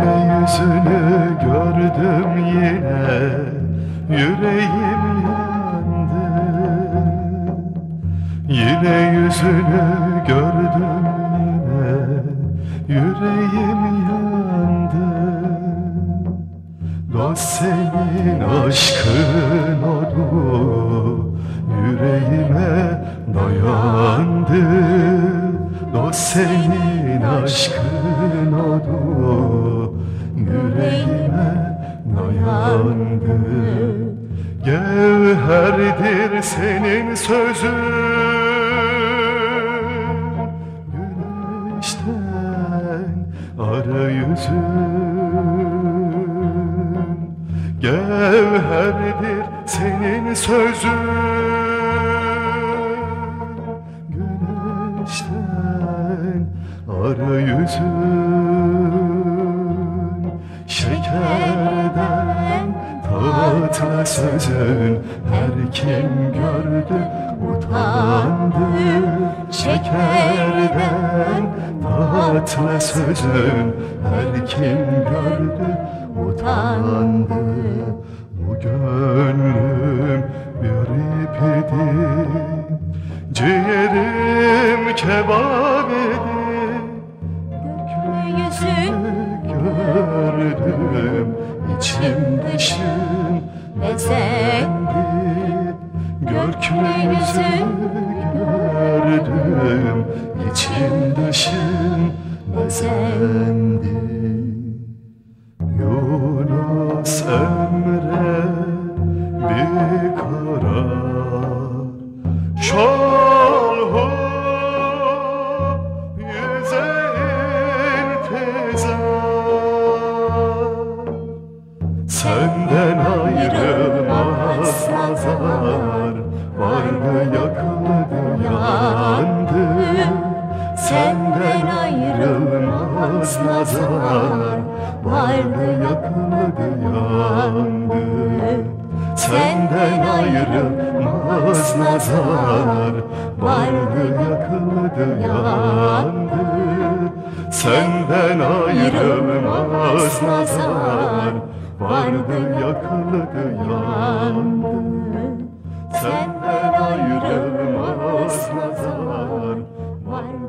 Yine yüzünü gördüm, yine yüreğim yandı. Yine yüzünü gördüm, yine yüreğim yandı. Gaz senin aşkın oldu, yüreğime dayandı. Gaz senin aşkın oldu, yüreğime dayandı. Gevherdir senin sözün, güneşten arayüzün. Gevherdir senin sözün, güneşten arayüzün. Şekerden tatlı sözün, her kim gördü utandı. Şekerden tatlı sözün, her kim gördü utandı. Bu gönlüm bir ip idi, ciğerim kebap idi. Göklü yüzünü gördüm, içim dışım ezendi. Göklü yüzünü gördüm, içim dışım ezendi. Yunus Emre bir karar, şalhu yüzeyin tezar. Senden ayrılmaz nazar, vardı yakıldı yandı. Senden ayrılmaz nazar, vardı yakıldı yandı. Senden ayrılmaz nazar, vardı yakıldı yandı. Senden ayrılmaz nazar, vardı yakıldı yandı. Senden ayrılmaz nazar, vardı